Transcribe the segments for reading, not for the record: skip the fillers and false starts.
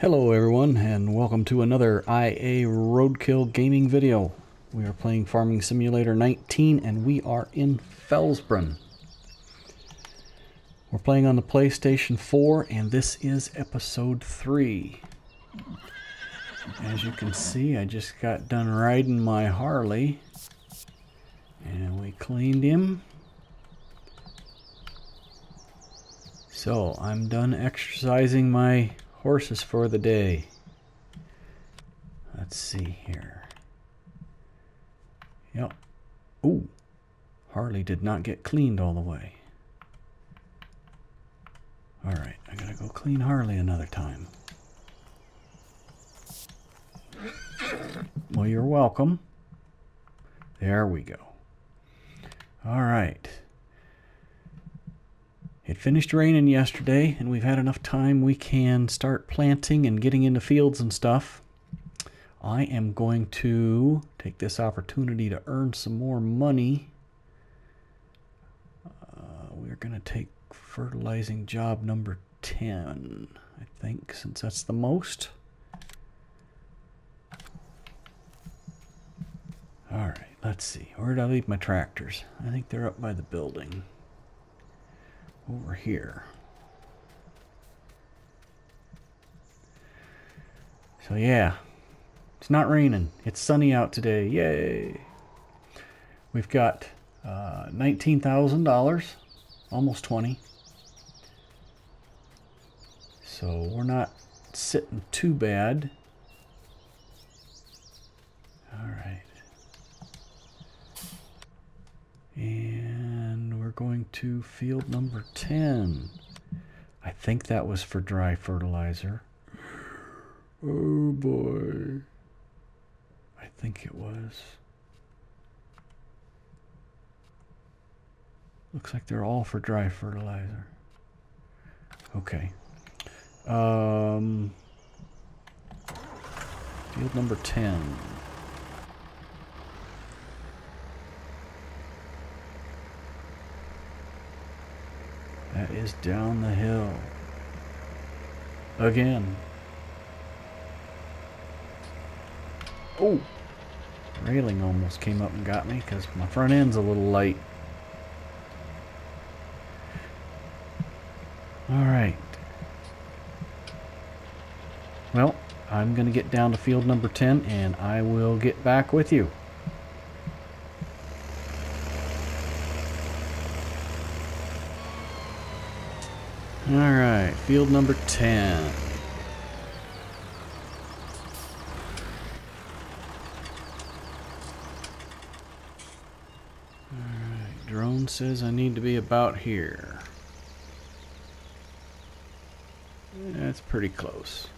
Hello everyone, and welcome to another IA Roadkill gaming video. We are playing Farming Simulator 19 and we are in Felsbrunn. We're playing on the PlayStation 4 and this is episode 3. As you can see, I just got done riding my Harley and we cleaned him. So I'm done exercising my horses for the day. Let's see here. Yep. Ooh. Harley did not get cleaned all the way. Alright, I gotta go clean Harley another time. Well, you're welcome. There we go. Alright. It finished raining yesterday, and we've had enough time we can start planting and getting into fields and stuff. I am going to take this opportunity to earn some more money. We're going to take fertilizing job number 10, I think, since that's the most. All right, let's see. Where did I leave my tractors? I think they're up by the building. Over here. So yeah, it's not raining. It's sunny out today. Yay! We've got $19,000, almost 20. So we're not sitting too bad. All right. And we're going to field number 10. I think that was for dry fertilizer. Oh boy. I think it was. Looks like they're all for dry fertilizer. Okay. Field number 10. That is down the hill. Again. Oh! Railing almost came up and got me because my front end's a little light. Alright. Well, I'm going to get down to field number 10 and I will get back with you. All right, field number 10. All right, drone says I need to be about here. That's pretty close.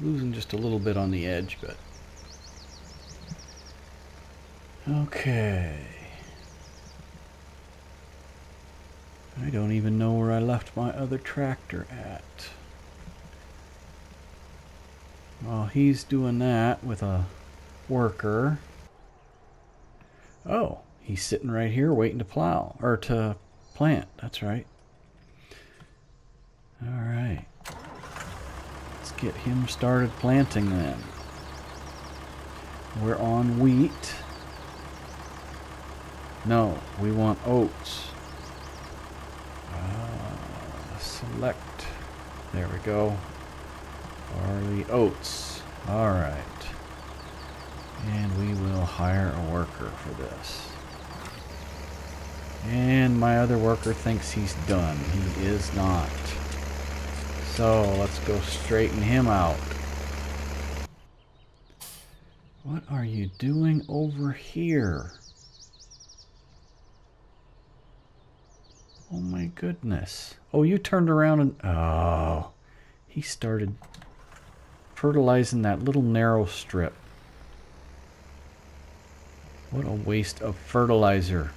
Losing just a little bit on the edge, but... okay. I don't even know where I left my other tractor at. While he's doing that with a worker. Oh, he's sitting right here waiting to plow, or to plant, that's right. Alright. Let's get him started planting then. We're on wheat. No, we want oats. Select. There we go. Barley, oats. All right. And we will hire a worker for this. And my other worker thinks he's done. He is not. So let's go straighten him out. What are you doing over here? Oh my goodness. Oh, you turned around and... oh, he started fertilizing that little narrow strip. What a waste of fertilizer.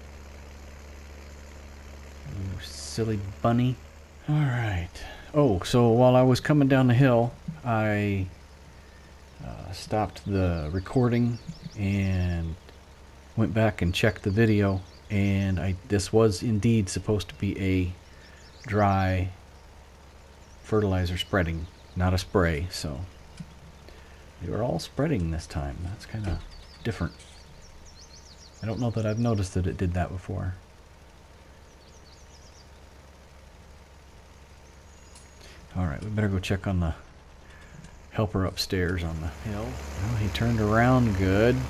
You silly bunny. All right. Oh, so while I was coming down the hill, I stopped the recording and went back and checked the video. And this was indeed supposed to be a dry fertilizer spreading, not a spray, so They were all spreading this time. That's kind of different. I don't know that I've noticed that it did that before. Alright, we better go check on the helper upstairs on the hill. Oh, he turned around good. He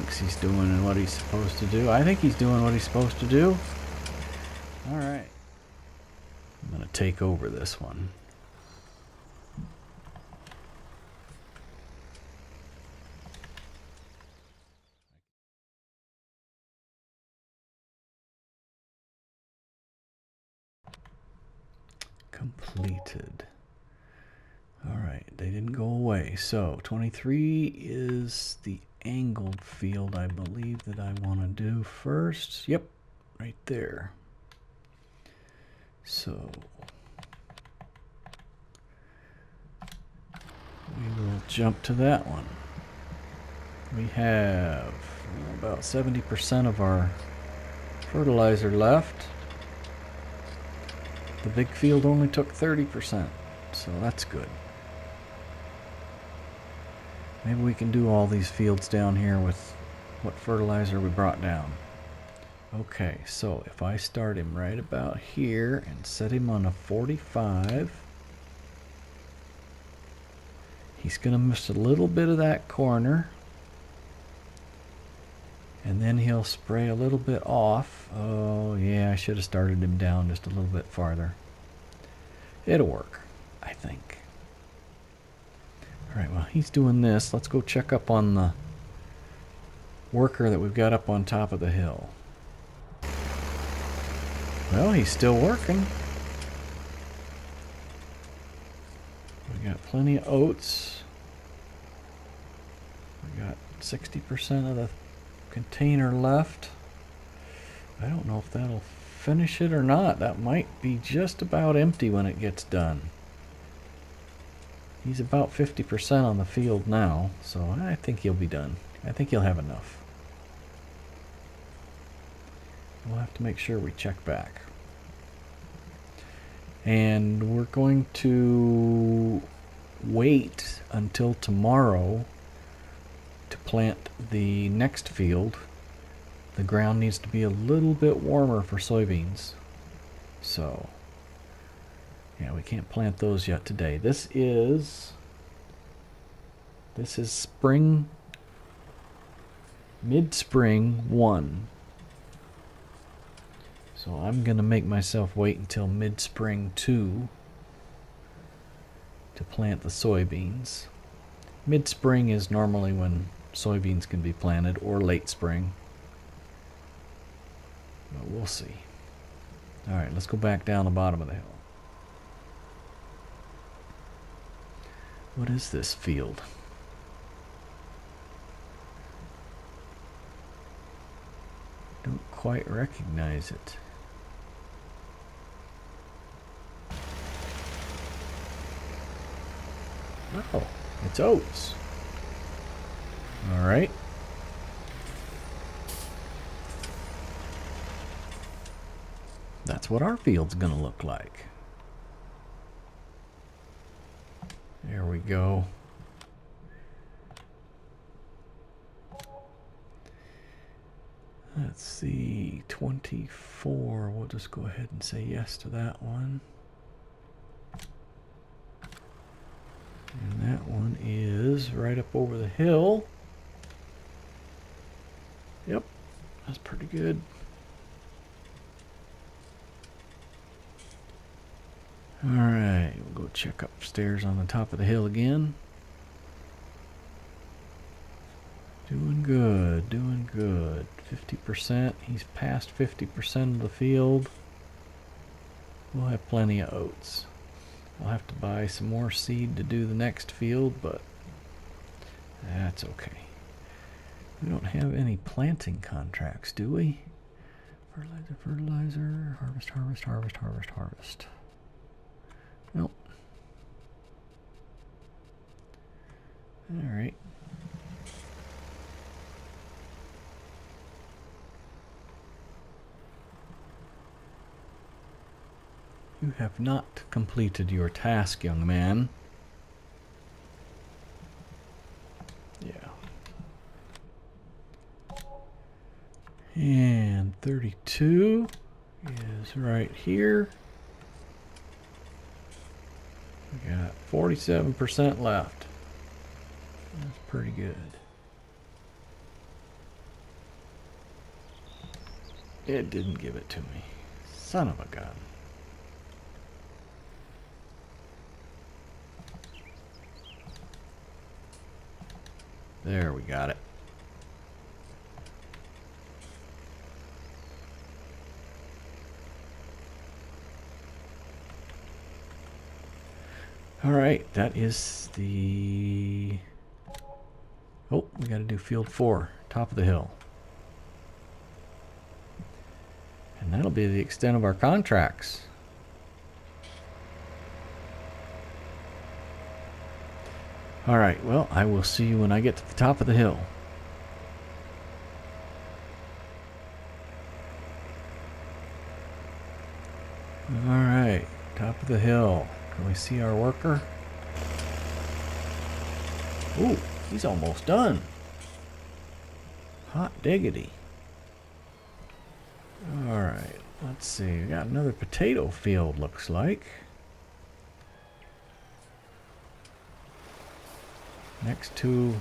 thinks he's doing what he's supposed to do. I think he's doing what he's supposed to do. Alright. I'm going to take over this one. Completed. Alright, they didn't go away. So 23 is the angled field I believe that I want to do first. Yep, right there. So we will jump to that one. We have about 70% of our fertilizer left. The big field only took 30%, so that's good. Maybe we can do all these fields down here with what fertilizer we brought down. Okay, so if I start him right about here and set him on a 45, he's going to miss a little bit of that corner, and then he'll spray a little bit off. Oh yeah, I should have started him down just a little bit farther. It'll work, I think. Alright, well he's doing this. Let's go check up on the worker that we've got up on top of the hill. Well, he's still working. We got plenty of oats. We got 60% of the container left. I don't know if that'll finish it or not. That might be just about empty when it gets done. He's about 50% on the field now, so I think he'll be done. I think he'll have enough. We'll have to make sure we check back. And we're going to wait until tomorrow to plant the next field. The ground needs to be a little bit warmer for soybeans, so yeah, we can't plant those yet today. This is spring, mid-spring 1, so I'm gonna make myself wait until mid-spring 2 to plant the soybeans. Mid-spring is normally when soybeans can be planted, or late spring, but we'll see. All right, let's go back down the bottom of the hill. What is this field? Don't quite recognize it. Oh, it's oats. All right. That's what our field's gonna look like. There we go. Let's see, 24. We'll just go ahead and say yes to that one. And that one is right up over the hill. Yep, that's pretty good. Alright, we'll go check upstairs on the top of the hill again. Doing good, doing good. 50%, he's past 50% of the field. We'll have plenty of oats. I'll have to buy some more seed to do the next field, but that's okay. We don't have any planting contracts, do we? Fertilizer, fertilizer, harvest, harvest, harvest, harvest, harvest. Nope. Alright. You have not completed your task, young man. Yeah. And 32 is right here. We got 47% left. That's pretty good. It didn't give it to me. Son of a gun. There, we got it. All right, that is the... Oh, we got to do field 4, top of the hill. And that'll be the extent of our contracts. All right, well, I will see you when I get to the top of the hill. All right, top of the hill. Can we see our worker? Ooh, he's almost done. Hot diggity. All right, let's see. We got another potato field, looks like. Next to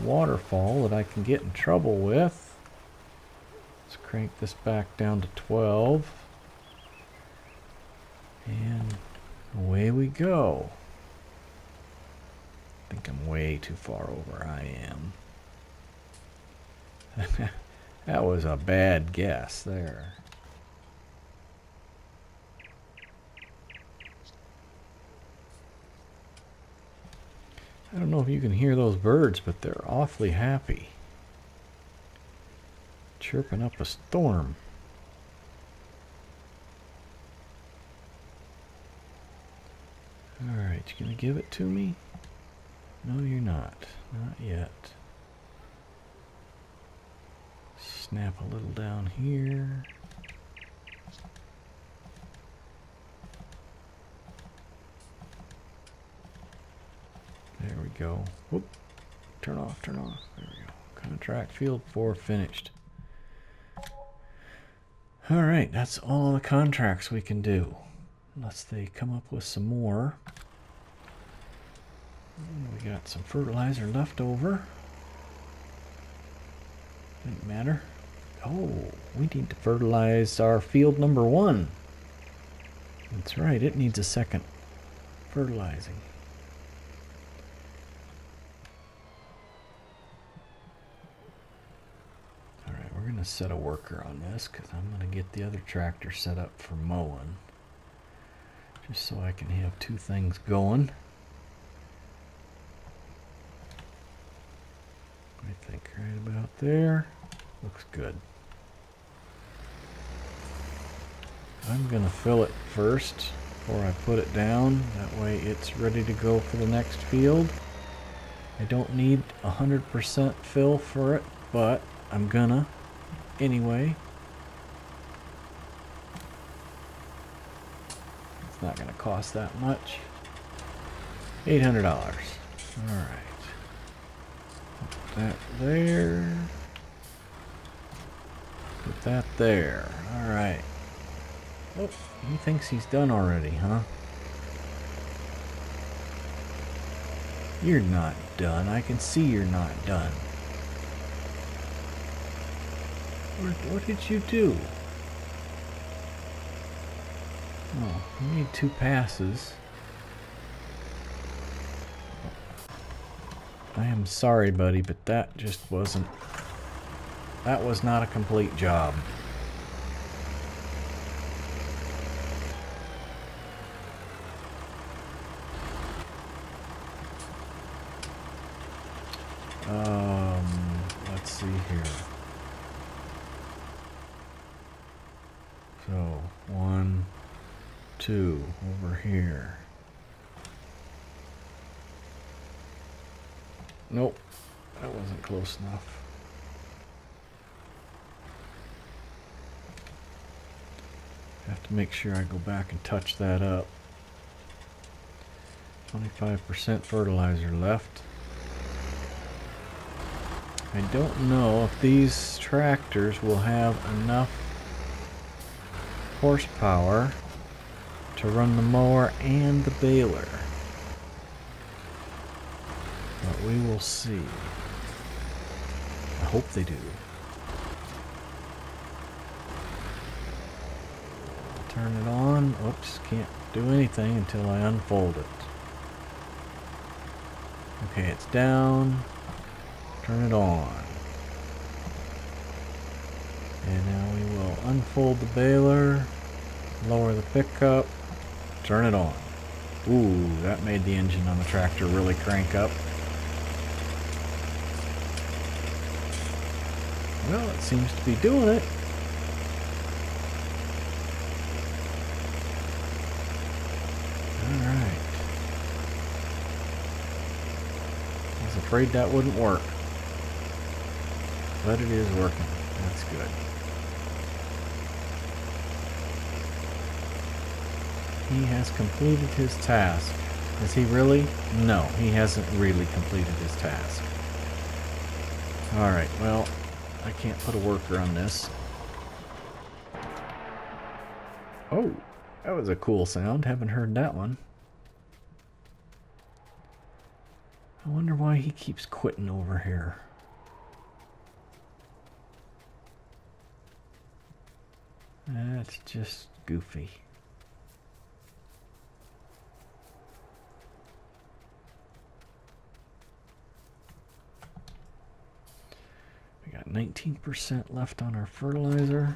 a waterfall that I can get in trouble with. Let's crank this back down to 12. And away we go. I think I'm way too far over. I am. That was a bad guess there. I don't know if you can hear those birds, but they're awfully happy. Chirping up a storm. Alright, you gonna give it to me? No, you're not. Not yet. Snap a little down here. There we go. Whoop. Turn off, turn off. There we go. Contract field 4 finished. Alright, that's all the contracts we can do. Unless they come up with some more. We got some fertilizer left over. Doesn't matter. Oh, we need to fertilize our field number 1. That's right, it needs a second fertilizing. Set a worker on this because I'm going to get the other tractor set up for mowing just so I can have two things going. I think right about there looks good. I'm going to fill it first before I put it down, that way it's ready to go for the next field. I don't need 100% fill for it, but I'm gonna anyway. It's not going to cost that much. $800. All right. Put that there. Put that there. All right. Oh, he thinks he's done already, huh? You're not done. I can see you're not done. What did you do? Oh, we need 2 passes. I am sorry, buddy, but that just wasn't... That was not a complete job. Let's see here. So, 1, 2, over here. Nope, that wasn't close enough. I have to make sure I go back and touch that up. 25% fertilizer left. I don't know if these tractors will have enough horsepower to run the mower and the baler, but we will see. I hope they do. Turn it on. Oops, can't do anything until I unfold it. Okay, it's down. Turn it on. And now we will unfold the baler, lower the pickup, turn it on. Ooh, that made the engine on the tractor really crank up. Well, it seems to be doing it. I'm afraid that wouldn't work, but it is working. That's good. He has completed his task. Has he really? No, he hasn't really completed his task. Alright, well, I can't put a worker on this. Oh, that was a cool sound. Haven't heard that one. I wonder why he keeps quitting over here. That's just goofy. We got 19% left on our fertilizer.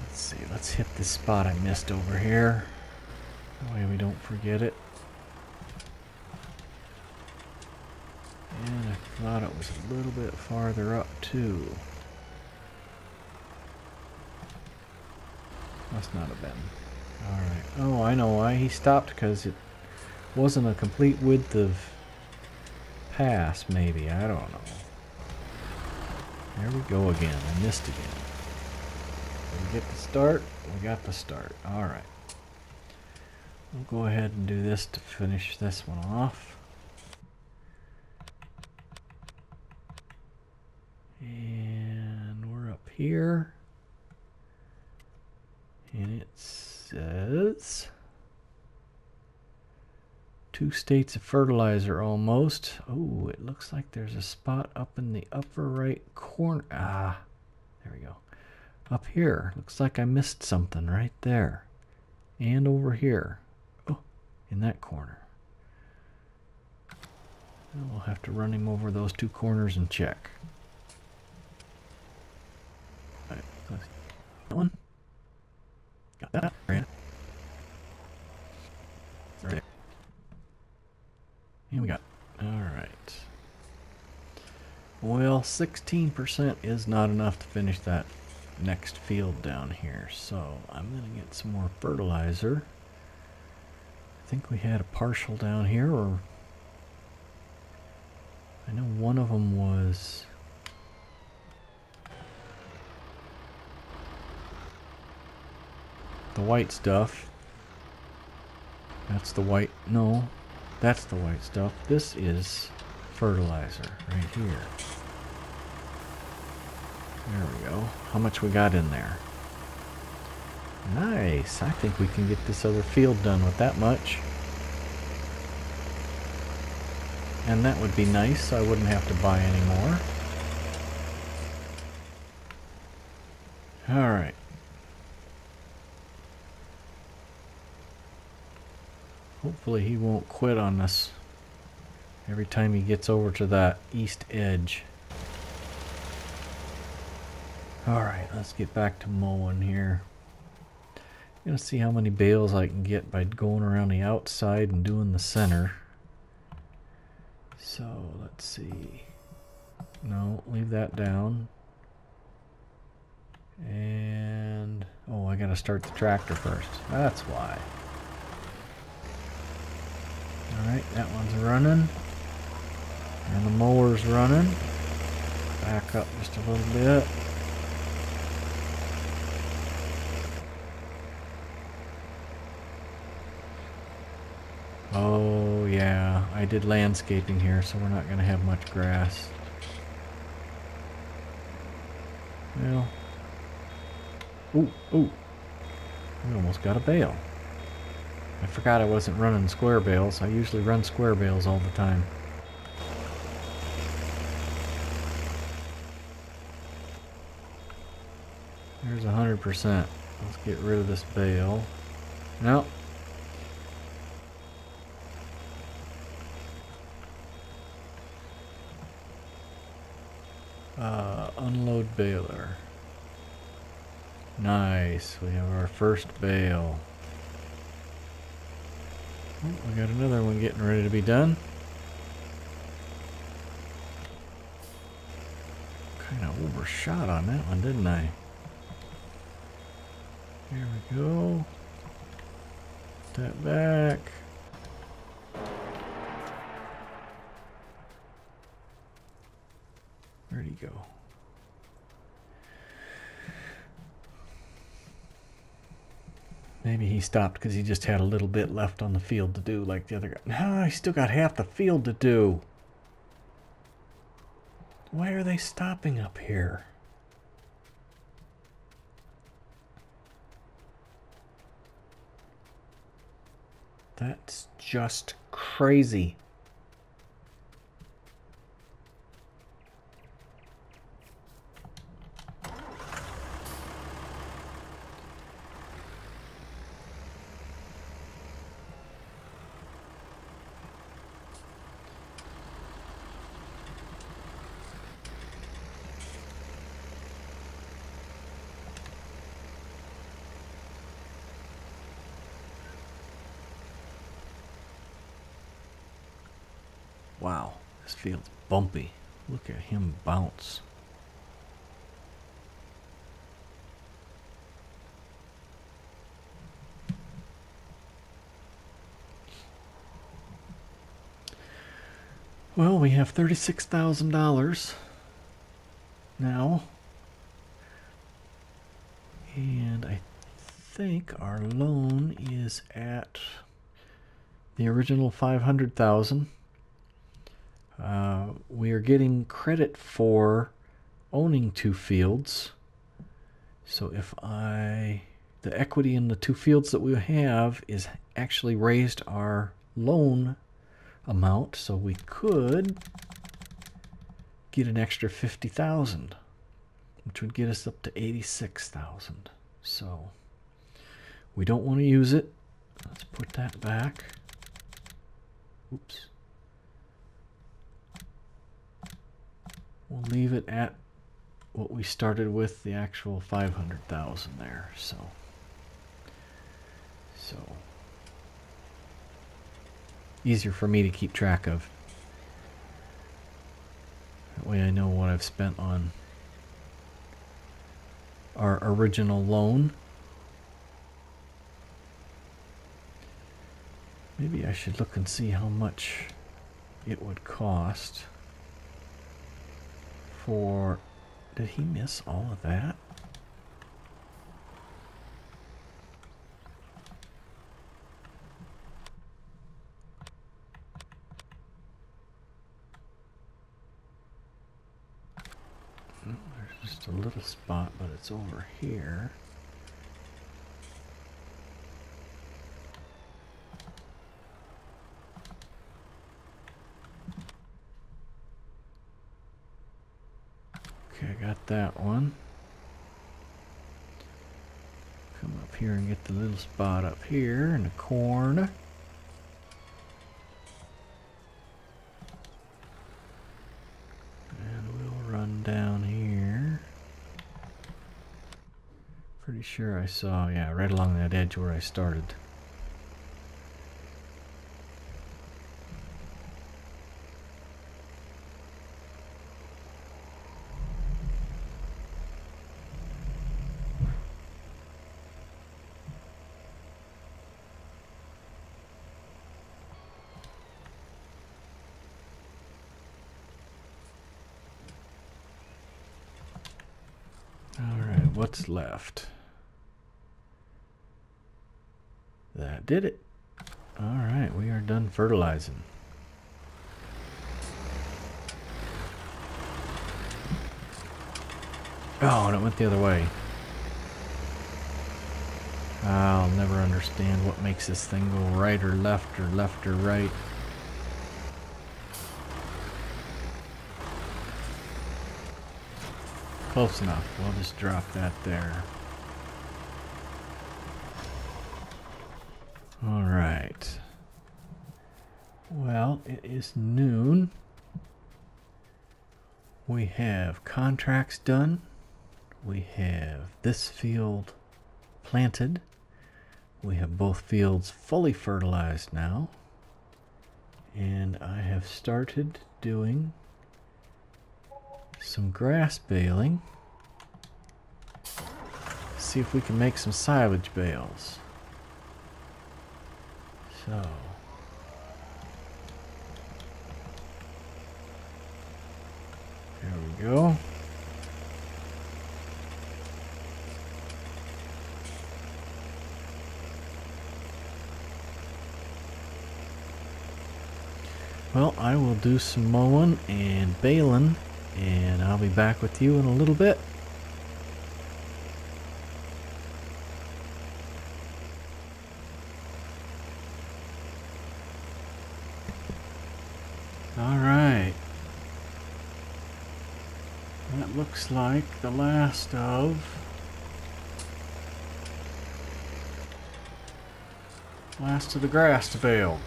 Let's see, let's hit this spot I missed over here. That way we don't forget it. And I thought it was a little bit farther up too. Must not have been. Alright. Oh, I know why he stopped, because it wasn't a complete width of pass, maybe. I don't know. There we go again. I missed again. Did we get the start? We got the start. Alright. We'll go ahead and do this to finish this one off. And we're up here. And it says 2 states of fertilizer almost. Oh, it looks like there's a spot up in the upper right corner. Ah, there we go. Up here. Looks like I missed something right there. And over here. In that corner. And we'll have to run him over those 2 corners and check. All right, let's see. That one. Got that. Right. Right. And we got. All right. Well, 16% is not enough to finish that next field down here. So I'm going to get some more fertilizer. I think we had a partial down here, or I know one of them was the white stuff. That's the white, no, that's the white stuff. This is fertilizer right here. There we go. How much we got in there? Nice. I think we can get this other field done with that much. And that would be nice, so I wouldn't have to buy any more. Alright. Hopefully he won't quit on us every time he gets over to that east edge. Alright, let's get back to mowing here. I'm going to see how many bales I can get by going around the outside and doing the center. So, let's see. No, leave that down. And, oh, I got to start the tractor first. That's why. Alright, that one's running. And the mower's running. Back up just a little bit. Oh yeah, I did landscaping here, so we're not going to have much grass. Well, ooh, we almost got a bale. I forgot I wasn't running square bales. I usually run square bales all the time. There's 100%. Let's get rid of this bale. Nope. Unload baler. Nice. We have our first bale. Oh, we got another one getting ready to be done. Kind of overshot on that one, didn't I? Here we go. Step back. Where'd he go? Maybe he stopped because he just had a little bit left on the field to do like the other guy. No, he still got half the field to do. Why are they stopping up here? That's just crazy. Wow, this field's bumpy. Look at him bounce. Well, we have $36,000 now. And I think our loan is at the original $500,000. We are getting credit for owning two fields. So if the equity in the two fields that we have is actually raised our loan amount, so we could get an extra $50,000, which would get us up to $86,000. So we don't want to use it. Let's put that back. Oops. We'll leave it at what we started with, the actual 500,000 there. So easier for me to keep track of. That way I know what I've spent on our original loan. Maybe I should look and see how much it would cost. Did he miss all of that? There's just a little spot, but it's over here. That one. Come up here and get the little spot up here in the corn. And we'll run down here. Pretty sure I saw, yeah, right along that edge where I started. What's left? That did it. Alright, we are done fertilizing. Oh, and it went the other way. I'll never understand what makes this thing go right or left or right. Close enough. We'll just drop that there. Alright. Well, it is noon. We have contracts done. We have this field planted. We have both fields fully fertilized now. And I have started doing some grass baling. See if we can make some silage bales. So there we go. Well, I will do some mowing and baling, and I'll be back with you in a little bit. Alright. That looks like the last of the grass to bale.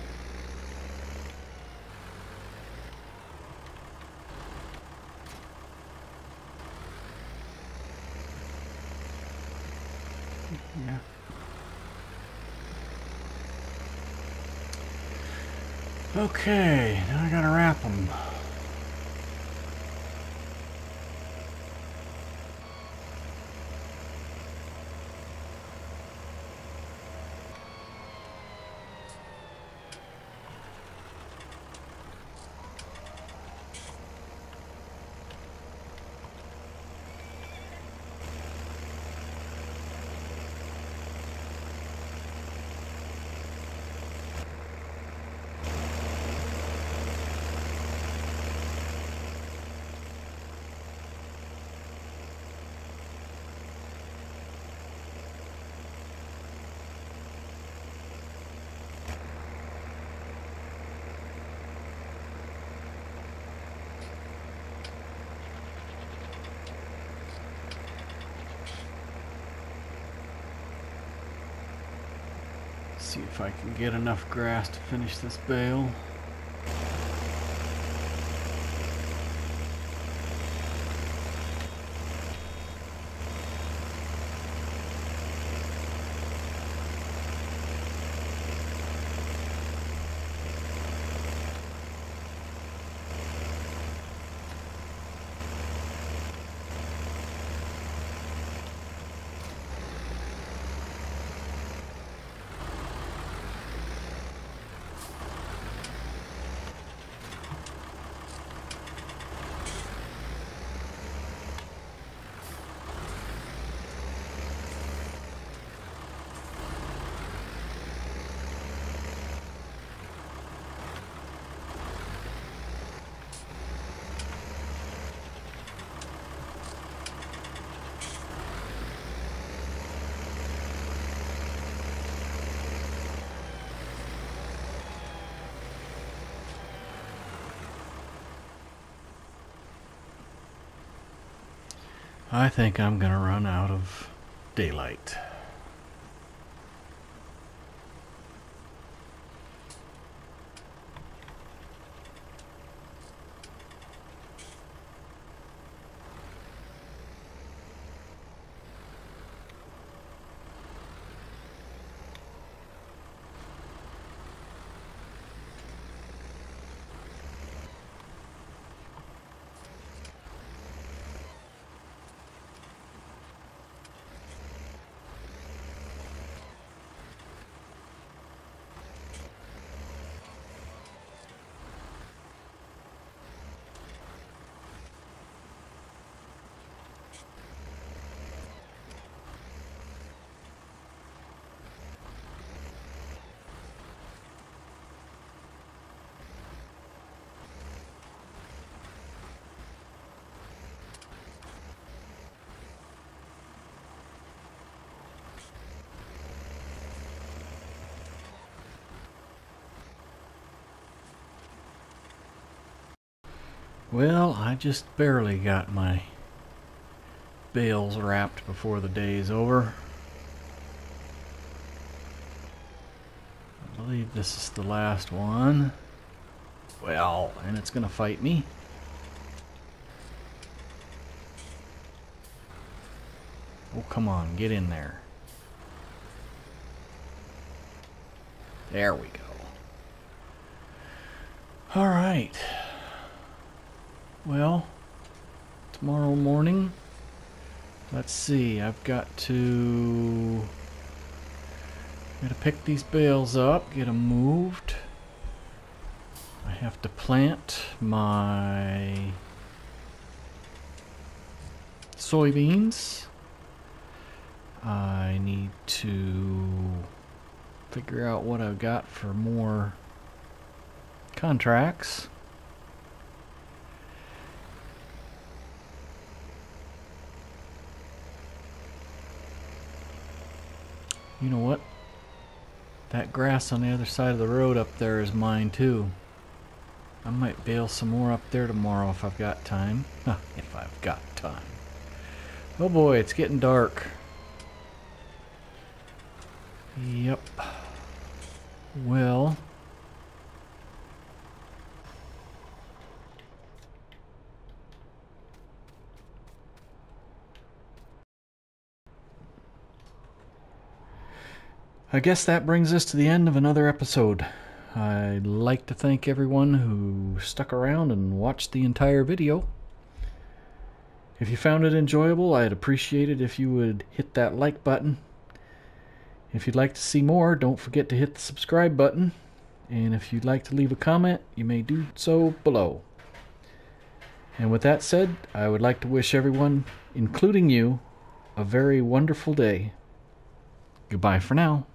Okay, now I gotta wrap them. See if I can get enough grass to finish this bale. I think I'm gonna run out of daylight. Well, I just barely got my bales wrapped before the day's over. I believe this is the last one. Well, and it's gonna fight me. Oh, come on, get in there. There we go. Alright. Well, tomorrow morning, let's see, I've got to pick these bales up, get them moved. I have to plant my soybeans. I need to figure out what I've got for more contracts. You know what? That grass on the other side of the road up there is mine too. I might bale some more up there tomorrow if I've got time. If I've got time. Oh boy, it's getting dark. Yep. Well. I guess that brings us to the end of another episode. I'd like to thank everyone who stuck around and watched the entire video. If you found it enjoyable, I'd appreciate it if you would hit that like button. If you'd like to see more, don't forget to hit the subscribe button. And if you'd like to leave a comment, you may do so below. And with that said, I would like to wish everyone, including you, a very wonderful day. Goodbye for now.